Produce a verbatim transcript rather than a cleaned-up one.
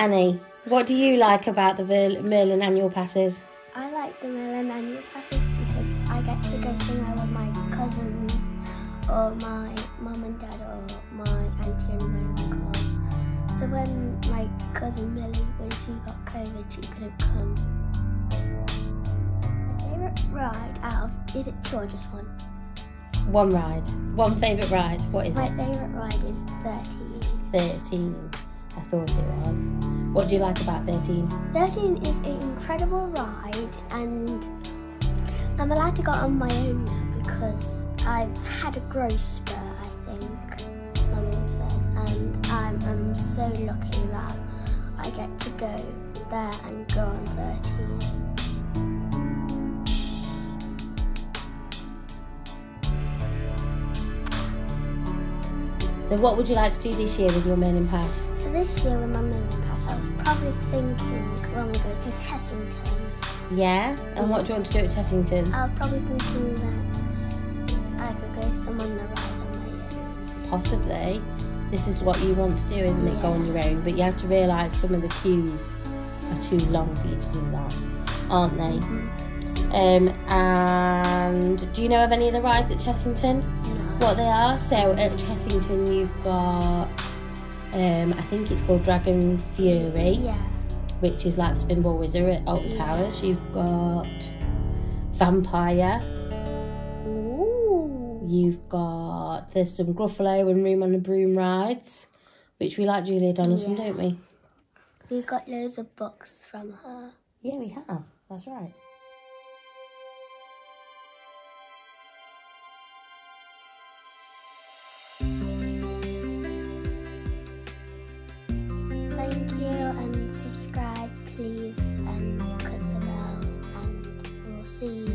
Annie, what do you like about the Merlin Annual Passes? I like the Merlin Annual Passes because I get to go somewhere with my cousins or my mum and dad or my auntie and my uncle. So when my cousin Millie, when she got COVID, she couldn't come. My favourite ride out of, is it two or just one? One ride. One favourite ride. What is my it? My favourite ride is Thirteen. Thirteen. I thought it was. What do you like about Thirteen? Thirteen is an incredible ride, and I'm allowed to go on my own now because I've had a growth spur, I think, my mum said, and I'm, I'm so lucky that I get to go there and go on Thirteen. So what would you like to do this year with your Merlin Pass? So this year with my Merlin Pass, I was probably thinking when we go to Chessington. Yeah? And mm-hmm. what do you want to do at Chessington? I was probably thinking that I could go some on the rides on my own. Possibly. This is what you want to do, isn't it? Yeah. Go on your own. But you have to realise some of the queues are too long for you to do that, aren't they? Mm-hmm. Um, and do you know of any of the rides at Chessington? What they are? So at Chessington you've got um I think it's called Dragon Fury, yeah, which is like Spinball Wizard at Alton Towers. Yeah. You've got Vampire. Ooh. You've got there's some Gruffalo and Room on the Broom rides, which we like Julia Donaldson, yeah. don't we? We've got loads of books from her. Yeah, we have. That's right. See you.